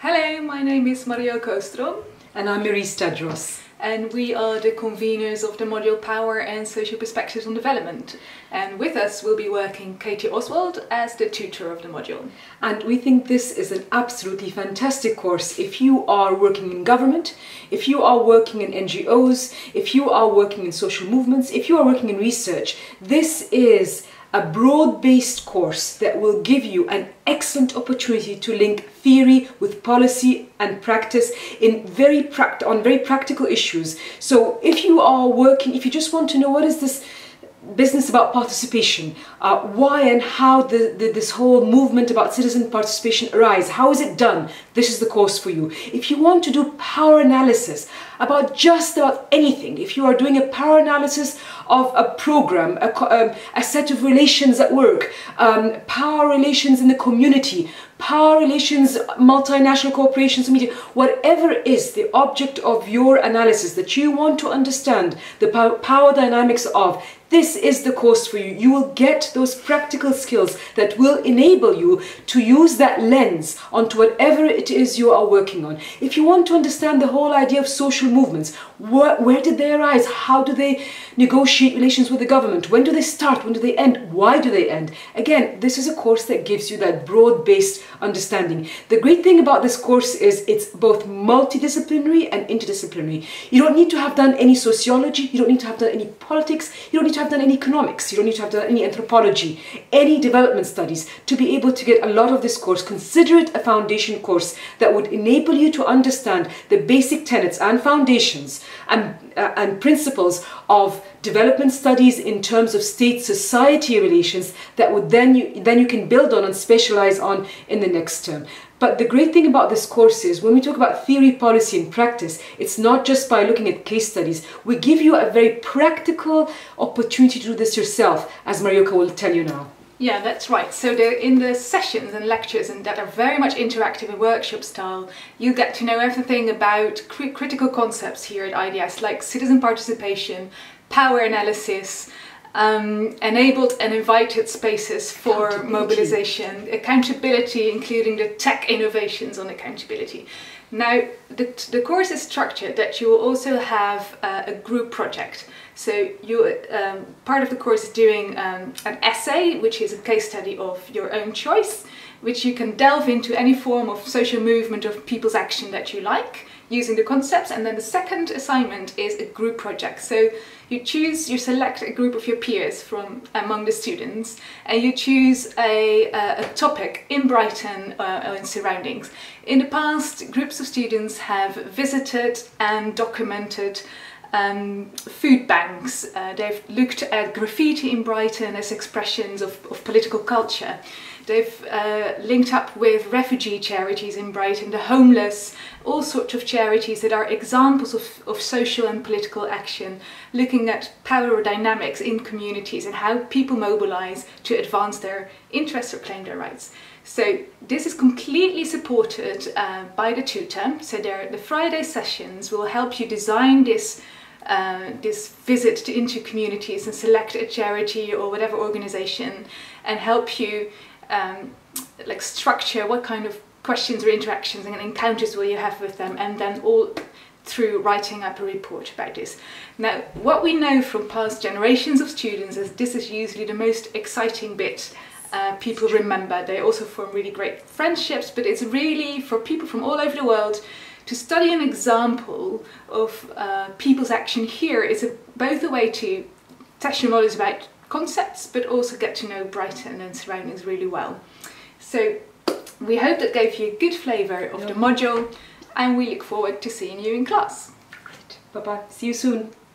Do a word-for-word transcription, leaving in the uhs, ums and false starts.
Hello, my name is Mario Kostrom. And I'm Marie Stadros. And we are the conveners of the module Power and Social Perspectives on Development. And with us will be working Katie Oswald as the tutor of the module. And we think this is an absolutely fantastic course if you are working in government, if you are working in N G Os, if you are working in social movements, if you are working in research. This is a broad-based course that will give you an excellent opportunity to link theory with policy and practice in very pract on very practical issues. So if you are working, if you just want to know what is this business about participation, uh, why and how the, the, this whole movement about citizen participation arises, how is it done, this is the course for you. If you want to do power analysis about just about anything, if you are doing a power analysis of a program, a, um, a set of relations at work, um, power relations in the community, power relations, multinational corporations, media, whatever is the object of your analysis that you want to understand the power dynamics of, this is the course for you. You will get those practical skills that will enable you to use that lens onto whatever it is you are working on. If you want to understand the whole idea of social movements, where, where did they arise? How do they negotiate relations with the government? When do they start? When do they end? Why do they end? Again, this is a course that gives you that broad-based understanding. The great thing about this course is it's both multidisciplinary and interdisciplinary. You don't need to have done any sociology, you don't need to have done any politics, you don't need to have done any economics, you don't need to have done any anthropology, any development studies to be able to get a lot of this course. Consider it a foundation course that would enable you to understand the basic tenets and foundations and, uh, and principles of development studies in terms of state-society relations that would then you, then you can build on and specialize on in the next term. But the great thing about this course is when we talk about theory, policy and practice, it's not just by looking at case studies. We give you a very practical opportunity to do this yourself, as Marjoke will tell you now. Yeah, that's right. So the, in the sessions and lectures and that are very much interactive and workshop style, you get to know everything about cr critical concepts here at I D S, like citizen participation, power analysis, Um, enabled and invited spaces for mobilization, accountability, including the tech innovations on accountability. Now, the, the course is structured that you will also have uh, a group project. So you, um, part of the course is doing um, an essay, which is a case study of your own choice, which you can delve into any form of social movement of people's action that you like, using the concepts. And then the second assignment is a group project. So you choose, you select a group of your peers from among the students, and you choose a, a, a topic in Brighton uh, or in surroundings. In the past, groups of students have visited and documented Um, food banks. Uh, they've looked at graffiti in Brighton as expressions of, of political culture. They've uh, linked up with refugee charities in Brighton, the homeless, all sorts of charities that are examples of, of social and political action, looking at power dynamics in communities and how people mobilise to advance their interests or claim their rights. So this is completely supported uh, by the tutor. So there, the Friday sessions will help you design this Uh, this visit to, into communities and select a charity or whatever organization and help you um, like structure what kind of questions or interactions and encounters will you have with them, and then all through writing up a report about this. Now, what we know from past generations of students is this is usually the most exciting bit uh, people remember. They also form really great friendships, but it's really for people from all over the world to study an example of uh, people's action here is a, both a way to test your knowledge about concepts, but also get to know Brighton and surroundings really well. So we hope that gave you a good flavour of the module, and we look forward to seeing you in class. Great. Bye-bye. See you soon.